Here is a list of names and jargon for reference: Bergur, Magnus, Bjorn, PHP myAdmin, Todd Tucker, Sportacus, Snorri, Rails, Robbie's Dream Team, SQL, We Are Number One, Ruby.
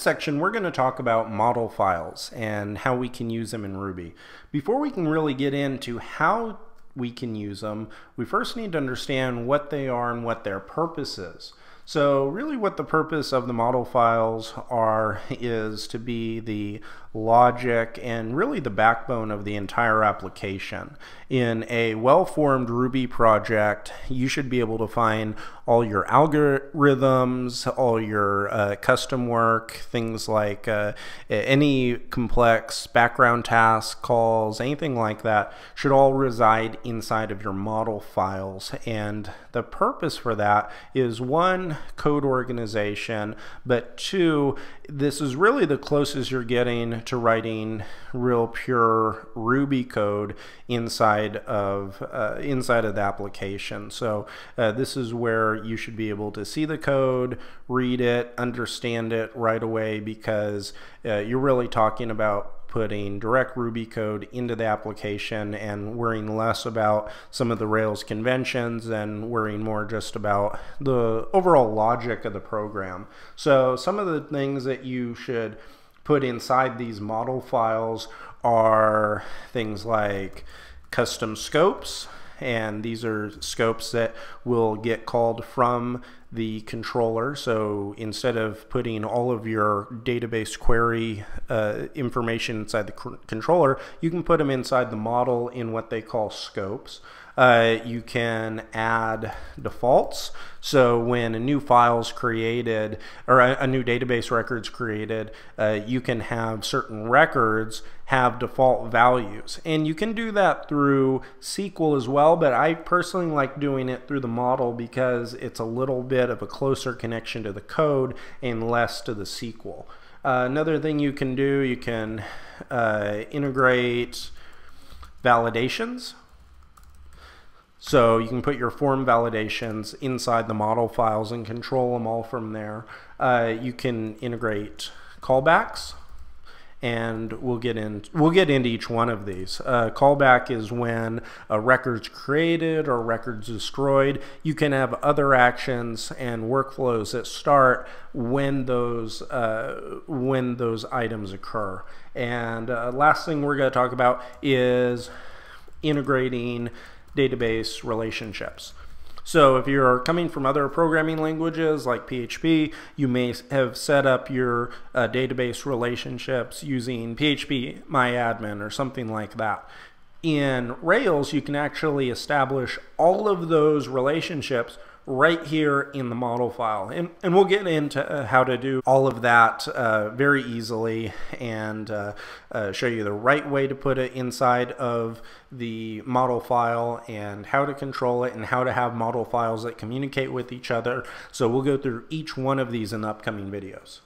this section, we're going to talk about model files and how we can use them in Ruby. Before we can really get into how we can use them, we first need to understand what they are and what their purpose is. So really what the purpose of the model files are is to be the logic and really the backbone of the entire application. In a well-formed Ruby project, you should be able to find all your algorithms, all your custom work, things like any complex background task calls, anything like that should all reside inside of your model files. And the purpose for that is, one, code organization, but two, this is really the closest you're getting to writing real pure Ruby code inside of the application. So this is where you should be able to see the code, read it, understand it right away, because you're really talking about putting direct Ruby code into the application and worrying less about some of the Rails conventions and worrying more just about the overall logic of the program. So some of the things that you should put inside these model files are things like custom scopes, and these are scopes that will get called from the controller. So instead of putting all of your database query information inside the controller, you can put them inside the model in what they call scopes. You can add defaults. So when a new file is created or a new database record is created, you can have certain records have default values. And you can do that through SQL as well, but I personally like doing it through the model because it's a little bit of a closer connection to the code and less to the SQL. Another thing you can do, you can integrate validations. So you can put your form validations inside the model files and control them all from there. You can integrate callbacks, and we'll get into each one of these. Callback is when a record's created or record's destroyed. You can have other actions and workflows that start when those items occur. And last thing we're going to talk about is integrating database relationships. So if you're coming from other programming languages like PHP, you may have set up your database relationships using PHP myAdmin or something like that. In Rails, you can actually establish all of those relationships right here in the model file. And we'll get into how to do all of that very easily and show you the right way to put it inside of the model file and how to control it and how to have model files that communicate with each other. So we'll go through each one of these in the upcoming videos.